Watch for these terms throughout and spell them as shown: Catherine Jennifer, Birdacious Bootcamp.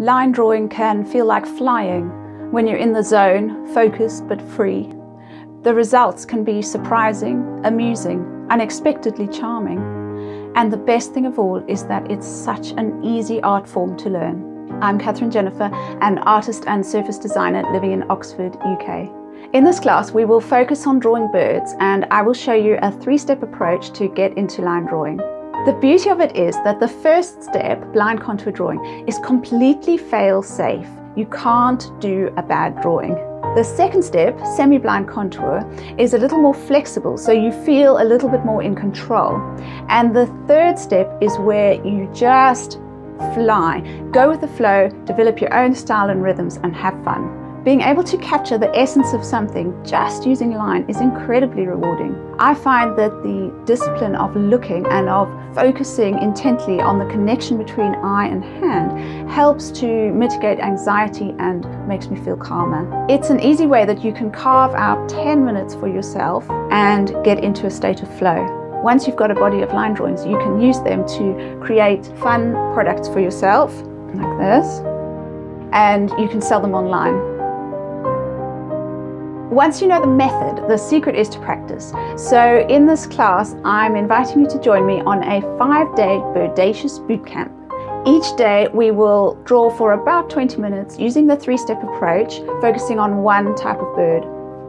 Line drawing can feel like flying when you're in the zone, focused but free. The results can be surprising, amusing, unexpectedly charming. And the best thing of all is that it's such an easy art form to learn. I'm Catherine Jennifer, an artist and surface designer living in Oxford, UK. In this class, we will focus on drawing birds, and I will show you a three-step approach to get into line drawing. The beauty of it is that the first step, blind contour drawing, is completely fail-safe. You can't do a bad drawing. The second step, semi-blind contour, is a little more flexible, so you feel a little bit more in control. And the third step is where you just fly. Go with the flow, develop your own style and rhythms, and have fun. Being able to capture the essence of something just using line is incredibly rewarding. I find that the discipline of looking and of focusing intently on the connection between eye and hand helps to mitigate anxiety and makes me feel calmer. It's an easy way that you can carve out 10 minutes for yourself and get into a state of flow. Once you've got a body of line drawings, you can use them to create fun products for yourself, like this, and you can sell them online. Once you know the method, the secret is to practice. So in this class, I'm inviting you to join me on a 5-day Birdacious Bootcamp. Each day, we will draw for about 20 minutes using the three-step approach, focusing on one type of bird.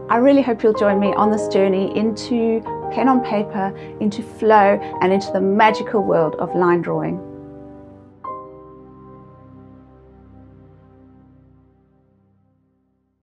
I really hope you'll join me on this journey into pen on paper, into flow, and into the magical world of line drawing.